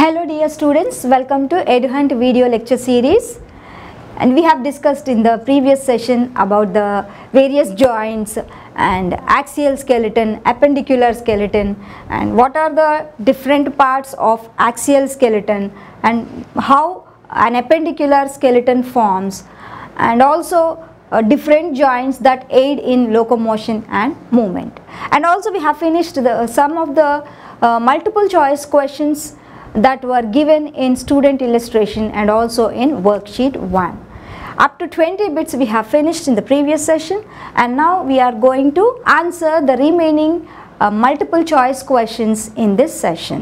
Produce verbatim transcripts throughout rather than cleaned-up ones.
Hello dear students, welcome to Ed Hunt video lecture series, and we have discussed in the previous session about the various joints and axial skeleton, appendicular skeleton, and what are the different parts of axial skeleton and how an appendicular skeleton forms, and also Uh, different joints that aid in locomotion and movement. And also we have finished the, uh, some of the uh, multiple choice questions that were given in student illustration and also in worksheet one. Up to twenty bits we have finished in the previous session, and now we are going to answer the remaining uh, multiple choice questions in this session.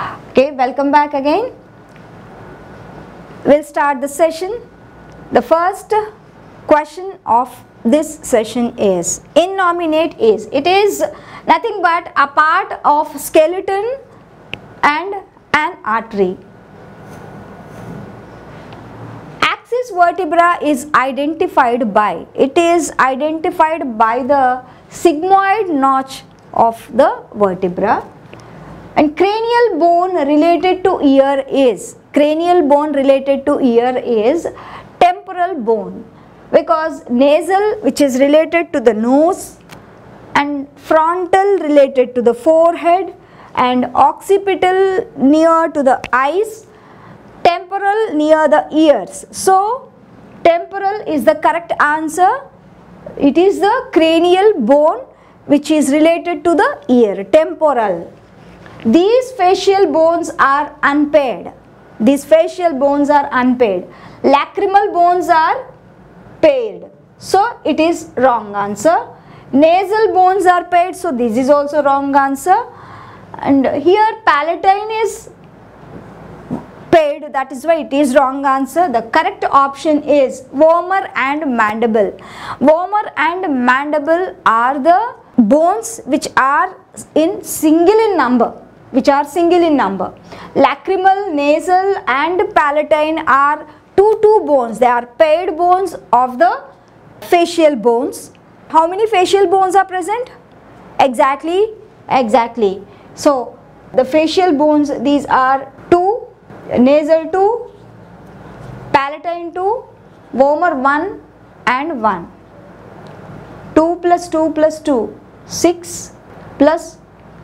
Okay, welcome back again. We'll start the session. The first question of this session is innominate is. It is nothing but a part of skeleton and an artery. Axis vertebra is identified by, it is identified by the sigmoid notch of the vertebra, and cranial bone related to ear is, cranial bone related to ear is temporal bone, because nasal, which is related to the nose, and frontal related to the forehead, and occipital near to the eyes, temporal near the ears. So temporal is the correct answer. It is the cranial bone which is related to the ear, temporal. These facial bones are unpaired. These facial bones are unpaired. Lacrimal bones are paired. So it is wrong answer. Nasal bones are paired, so this is also wrong answer. And here palatine is paired, that is why it is wrong answer. The correct option is vomer and mandible. Vomer and mandible are the bones which are in single in number, which are single in number. Lacrimal, nasal and palatine are Two, two bones. They are paired bones of the facial bones. How many facial bones are present? Exactly, exactly. So the facial bones, these are two, nasal two, palatine two, vomer one and one. Two plus two plus two, six plus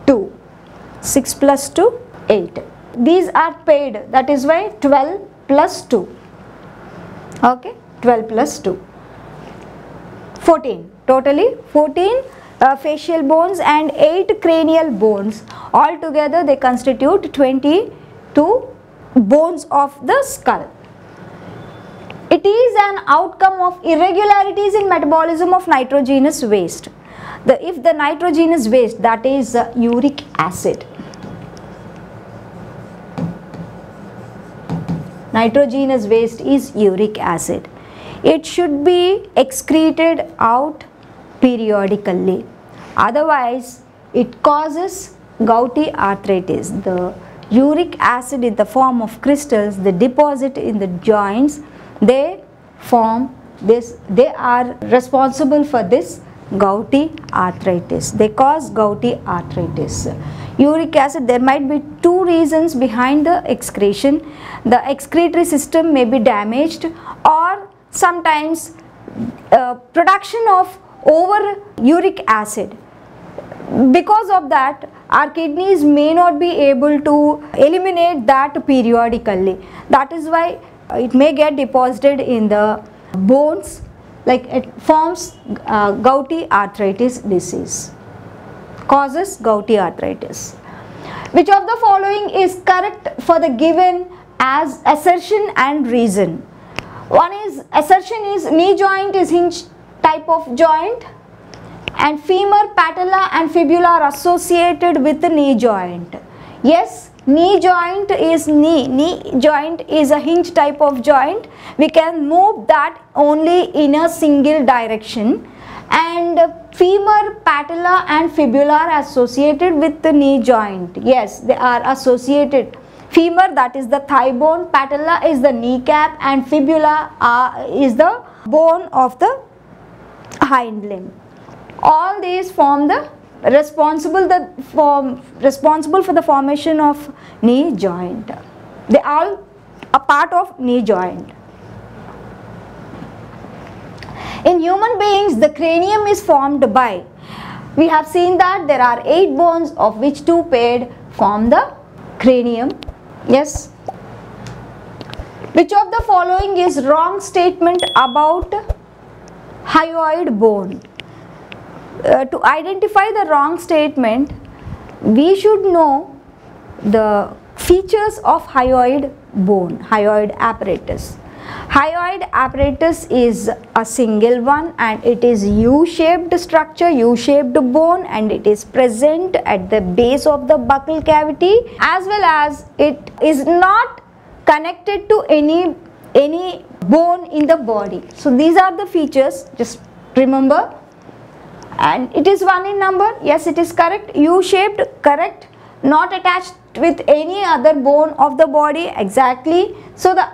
two, six plus two, eight. These are paired, that is why twelve plus two. Okay, twelve plus two, fourteen, totally fourteen uh, facial bones and eight cranial bones. Altogether they constitute twenty-two bones of the skull. It is an outcome of irregularities in metabolism of nitrogenous waste. The, if the nitrogenous waste, that is uh, uric acid, nitrogenous waste is uric acid. It should be excreted out periodically. Otherwise, it causes gouty arthritis. The uric acid in the form of crystals, the deposit in the joints, they form this, they are responsible for this gouty arthritis. They cause gouty arthritis. Uric acid, there might be two reasons behind the excretion. The excretory system may be damaged, or sometimes uh, production of over uric acid. Because of that, our kidneys may not be able to eliminate that periodically. That is why it may get deposited in the bones, like it forms uh, gouty arthritis disease. Causes gouty arthritis. Which of the following is correct for the given as assertion and reason? One is, assertion is knee joint is hinge type of joint, and femur, patella and fibula are associated with the knee joint. Yes, knee joint is knee, knee joint is a hinge type of joint. We can move that only in a single direction. And femur, patella and fibula are associated with the knee joint. Yes, they are associated. Femur, that is the thigh bone, patella is the kneecap, and fibula are, is the bone of the hind limb. All these form the responsible, the form, responsible for the formation of knee joint. They all are part of knee joint. In human beings, the cranium is formed by, we have seen that there are eight bones of which two paired form the cranium. Yes. Which of the following is wrong statement about hyoid bone? Uh, to identify the wrong statement, we should know the features of hyoid bone, hyoid apparatus. Hyoid apparatus is a single one and it is U-shaped structure, U-shaped bone, and it is present at the base of the buccal cavity, as well as it is not connected to any, any bone in the body. So these are the features, just remember. And it is one in number, yes, it is correct, U-shaped, correct, not attached with any other bone of the body, exactly. So the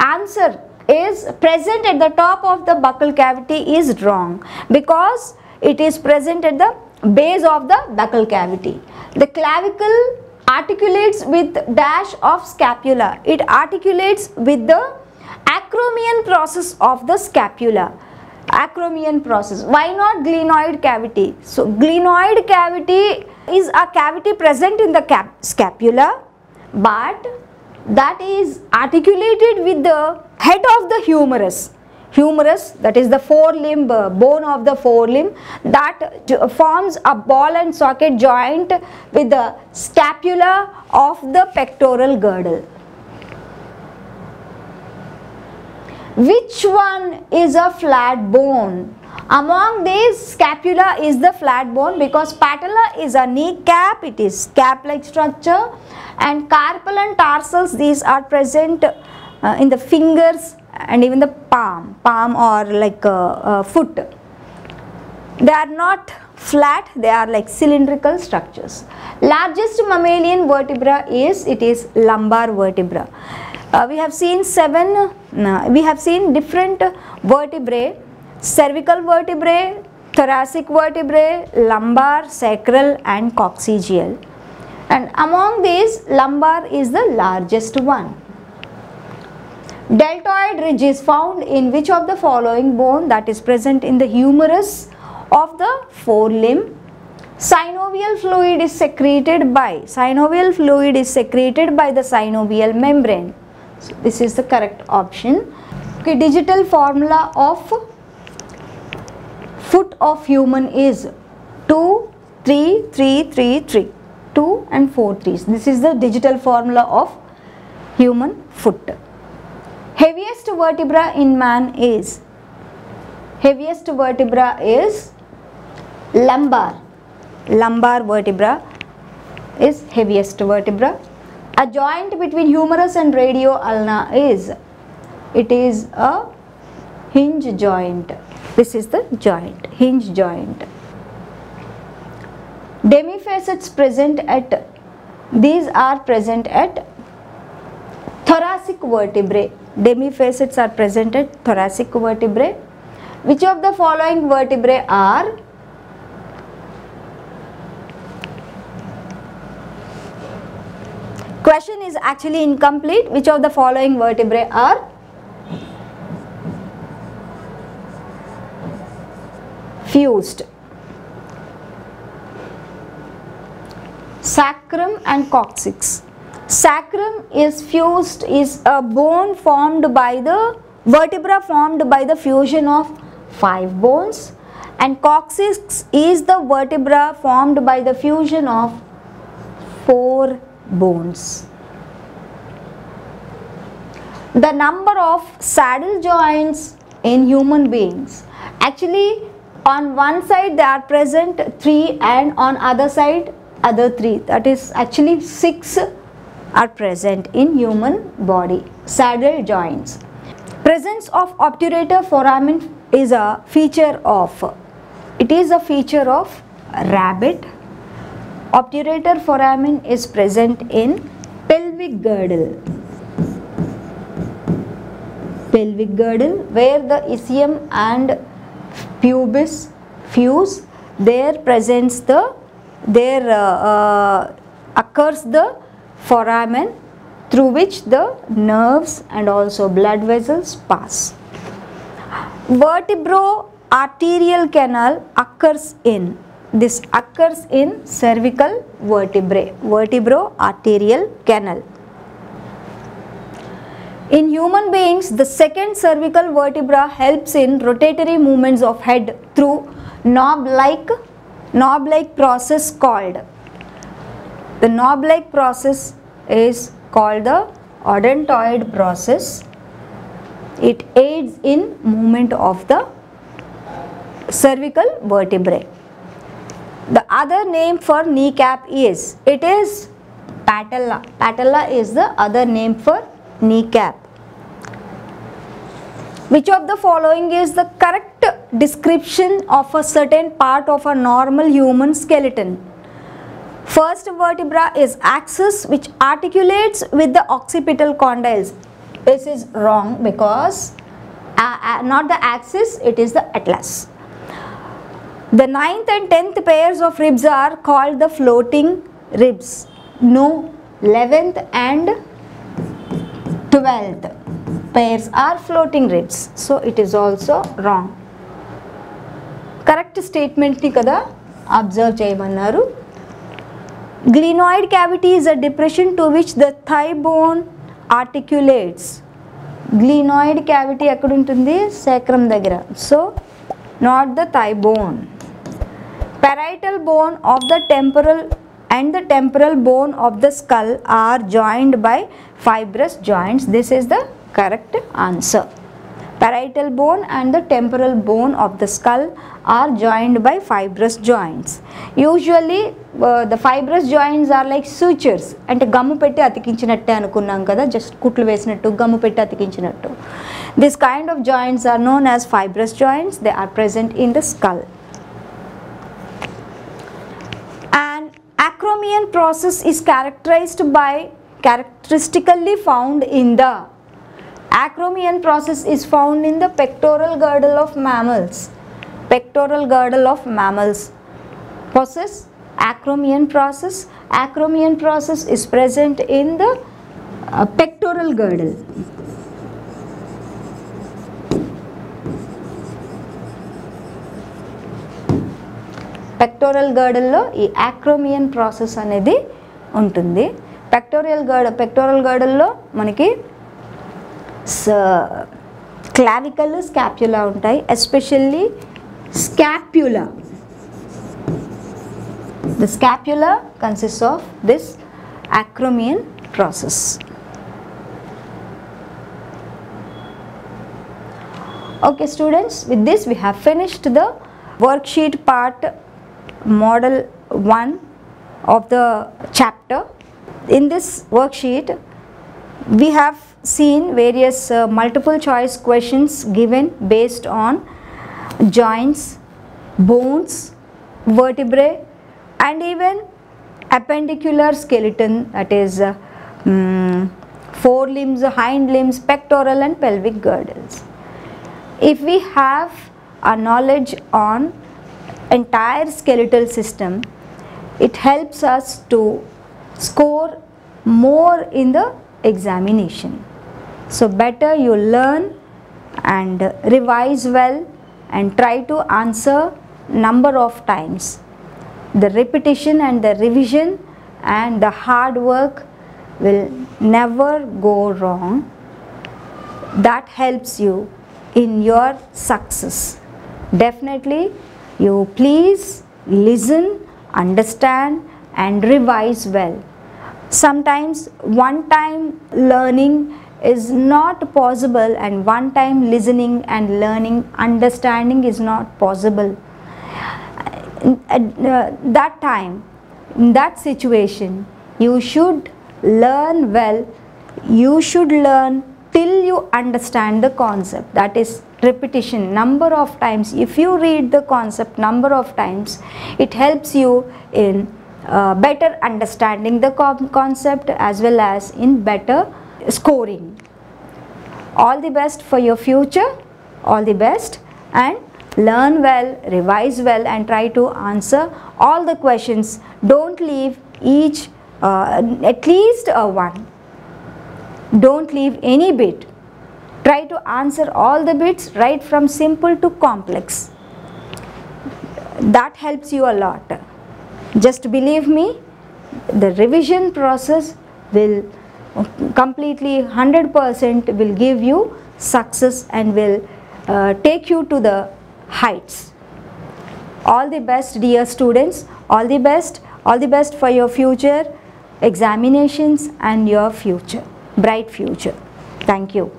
answer is present at the top of the buccal cavity is wrong because it is present at the base of the buccal cavity. The clavicle articulates with dash of scapula. It articulates with the acromion process of the scapula. Acromion process. Why not glenoid cavity? So glenoid cavity is a cavity present in the cap scapula, but that is articulated with the head of the humerus. Humerus, that is the forelimb, uh, bone of the forelimb, that forms a ball and socket joint with the scapula of the pectoral girdle. Which one is a flat bone? Among these, scapula is the flat bone because patella is a kneecap, it is cap-like structure, and carpal and tarsals, these are present uh, in the fingers and even the palm, palm or like a, a foot. They are not flat, they are like cylindrical structures. Largest mammalian vertebra is, it is lumbar vertebra. Uh, we have seen seven, no, we have seen different vertebrae. Cervical vertebrae, thoracic vertebrae, lumbar, sacral and coccygeal. And among these, lumbar is the largest one. Deltoid ridge is found in which of the following bone that is present in the humerus of the forelimb? Synovial fluid is secreted by, synovial fluid is secreted by the synovial membrane. So this is the correct option. Okay, digital formula of foot of human is two, three, three, three, three, two and four threes. This is the digital formula of human foot. Heaviest vertebra in man is, heaviest vertebra is lumbar, lumbar vertebra is heaviest vertebra. A joint between humerus and radioulna is, it is a hinge joint. This is the joint, hinge joint. Demi-facets present at, these are present at thoracic vertebrae. Demi-facets are present at thoracic vertebrae. Which of the following vertebrae are? Question is actually incomplete. Which of the following vertebrae are? Fused. Sacrum and coccyx. Sacrum is fused, is a bone formed by the vertebra formed by the fusion of five bones, and coccyx is the vertebra formed by the fusion of four bones. The number of saddle joints in human beings, actually on one side they are present three and on other side other three, that is actually six are present in human body, saddle joints. Presence of obturator foramen is a feature of, it is a feature of rabbit. Obturator foramen is present in pelvic girdle, pelvic girdle where the ischium and pubis fuse, there presents the there uh, uh, occurs the foramen through which the nerves and also blood vessels pass. Vertebro-arterial canal occurs in, this occurs in cervical vertebrae, vertebro-arterial canal. In human beings, the second cervical vertebra helps in rotatory movements of head through knob-like knob-like process called, the knob-like process is called the odontoid process. It aids in movement of the cervical vertebrae. The other name for kneecap is, it is patella. Patella is the other name for kneecap. Which of the following is the correct description of a certain part of a normal human skeleton? First vertebra is axis which articulates with the occipital condyles. This is wrong because uh, uh, not the axis, it is the atlas. The ninth and tenth pairs of ribs are called the floating ribs. No, eleventh and twelfth pairs are floating ribs. So it is also wrong. Correct statement ni kada observe cheyamannaru. Glenoid cavity is a depression to which the thigh bone articulates. Glenoid cavity ekkada untundi, sacrum daggara, so not the thigh bone. Parietal bone of the temporal and the temporal bone of the skull are joined by fibrous joints. This is the correct answer. Parietal bone and the temporal bone of the skull are joined by fibrous joints. Usually uh, the fibrous joints are like sutures. And gamu petti atikinchinattu anukunnam kada, just kutlu vesinattu gamu petti atikinchinattu. This kind of joints are known as fibrous joints. They are present in the skull. An acromion process is characterized by characteristically found in the acromion process is found in the pectoral girdle of mammals. Pectoral girdle of mammals possess acromion process. Acromion process is present in the uh, pectoral girdle. Pectoral girdle lo ee acromion process anedi untundi. Pectoral girdle, pectoral girdle lo maniki So, clavicle, scapula untai, especially scapula. The scapula consists of this acromion process. Okay students, with this we have finished the worksheet part, model one of the chapter. In this worksheet we have seen various uh, multiple choice questions given based on joints, bones, vertebrae and even appendicular skeleton, that is uh, um, forelimbs, hind limbs, pectoral and pelvic girdles. If we have a knowledge on entire skeletal system, it helps us to score more in the examination. So better you learn and revise well and try to answer number of times. The repetition and the revision and the hard work will never go wrong. That helps you in your success. Definitely you please listen, understand and revise well. Sometimes one time learning is not possible and one time listening and learning understanding is not possible. At that time, in that situation, you should learn well, you should learn till you understand the concept, that is repetition, number of times. If you read the concept number of times, it helps you in Uh, better understanding the concept as well as in better scoring. All the best for your future, all the best, and Learn well, revise well, and try to answer all the questions. Don't leave each uh, at least a one. Don't leave any bit. Try to answer all the bits, right from simple to complex. That helps you a lot. Just believe me, the revision process will completely one hundred percent will give you success and will uh, take you to the heights. All the best, dear students. All the best. All the best for your future examinations and your future, bright future. Thank you.